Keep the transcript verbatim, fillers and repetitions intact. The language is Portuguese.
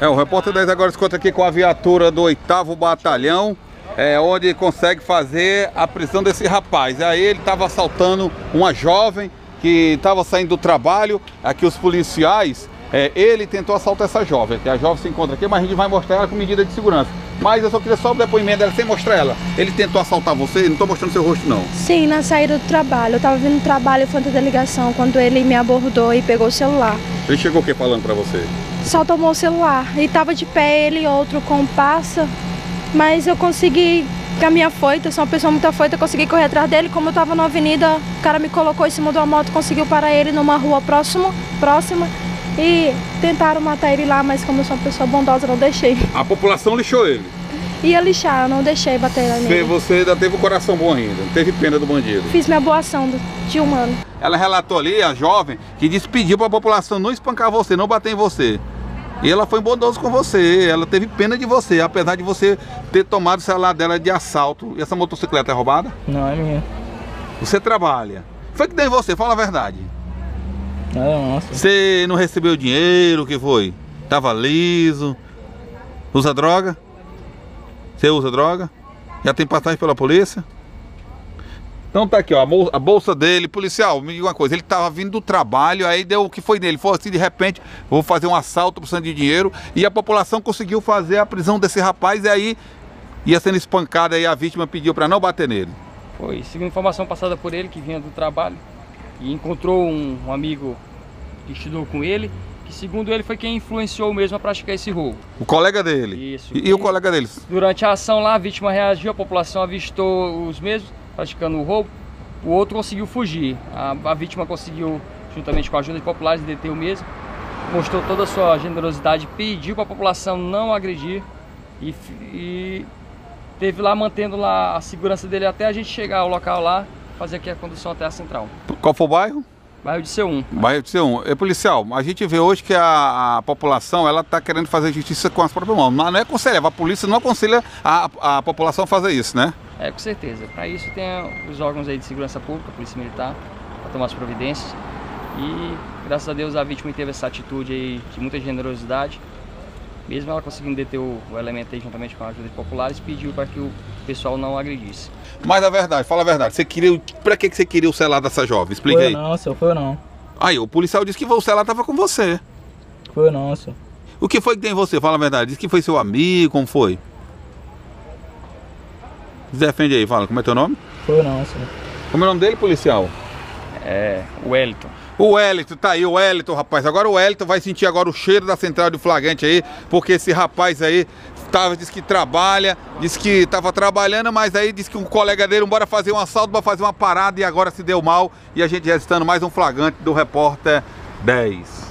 É, o Repórter dez agora escuta aqui com a viatura do oitavo Batalhão, é, onde consegue fazer a prisão desse rapaz. Aí ele estava assaltando uma jovem que estava saindo do trabalho. Aqui os policiais, é, ele tentou assaltar essa jovem. A jovem se encontra aqui, mas a gente vai mostrar ela com medida de segurança. Mas eu só queria só o depoimento dela, sem mostrar ela. Ele tentou assaltar você? Não estou mostrando seu rosto, não. Sim, na saída do trabalho. Eu estava vindo do trabalho e foi da delegação, quando ele me abordou e pegou o celular. Ele chegou o que falando para você? Só tomou o celular. E estava de pé ele e outro com passa. Mas eu consegui, com a minha afoita, eu sou uma pessoa muito afoita, eu consegui correr atrás dele. Como eu estava na avenida, o cara me colocou em cima de uma moto, conseguiu parar ele numa rua próximo, próxima. E tentaram matar ele lá, mas como eu sou uma pessoa bondosa, não deixei. A população lixou ele? Ia lixar, eu não deixei bater nele. Você ainda teve o coração bom ainda, não teve pena do bandido? Fiz minha boa ação do, de humano. Ela relatou ali, a jovem, que despediu para a população não espancar você, não bater em você. E ela foi bondosa com você, ela teve pena de você, apesar de você ter tomado o celular dela de assalto. E essa motocicleta é roubada? Não, é minha. Você trabalha. Foi que deu em você, fala a verdade. Nossa. Você não recebeu dinheiro, o que foi? Tava liso. Usa droga? Você usa droga? Já tem passagem pela polícia? Então tá aqui, ó, a bolsa dele. Policial, me diga uma coisa, ele tava vindo do trabalho, aí deu o que foi nele? Foi assim, de repente, vou fazer um assalto precisando de dinheiro. E a população conseguiu fazer a prisão desse rapaz. E aí, ia sendo espancada, e a vítima pediu pra não bater nele. Foi, segundo informação passada por ele, que vinha do trabalho e encontrou um, um amigo que estudou com ele, que segundo ele foi quem influenciou mesmo a praticar esse roubo. O colega dele? Isso. E, e o colega deles? Durante a ação lá, a vítima reagiu, a população avistou os mesmos praticando o roubo. O outro conseguiu fugir. A, a vítima conseguiu, juntamente com a ajuda de populares, deter o mesmo. Mostrou toda a sua generosidade, pediu para a população não agredir e, e teve lá, mantendo lá a segurança dele até a gente chegar ao local lá, fazer aqui a condução até a central. Qual foi o bairro? Bairro Dirceu um. Bairro Dirceu um. É, policial, a gente vê hoje que a, a população, ela está querendo fazer justiça com as próprias mãos. Não, não é aconselhável, a polícia não aconselha a, a população a fazer isso, né? É, com certeza. Para isso tem os órgãos aí de segurança pública, a polícia militar, para tomar as providências. E graças a Deus a vítima teve essa atitude aí de muita generosidade. Mesmo ela conseguindo deter o, o elemento aí, juntamente com a ajuda de populares, pediu para que o pessoal não agredisse. Mas a verdade, fala a verdade, você queria, pra que você queria o celular dessa jovem? Explica foi aí. Foi não, senhor, foi não. Aí, o policial disse que o celular tava com você. Foi não, senhor. O que foi que tem em você? Fala a verdade, disse que foi seu amigo, como foi? Defende aí, fala, como é teu nome? Foi não, senhor. Como é o nome dele, policial? É, o Wellington. O Hélito, tá aí, o Hélito, rapaz. Agora o Hélito vai sentir agora o cheiro da central de flagrante aí, porque esse rapaz aí tava, disse que trabalha, disse que tava trabalhando, mas aí disse que um colega dele, bora fazer um assalto, bora fazer uma parada, e agora se deu mal. E a gente já está no mais um flagrante do Repórter dez.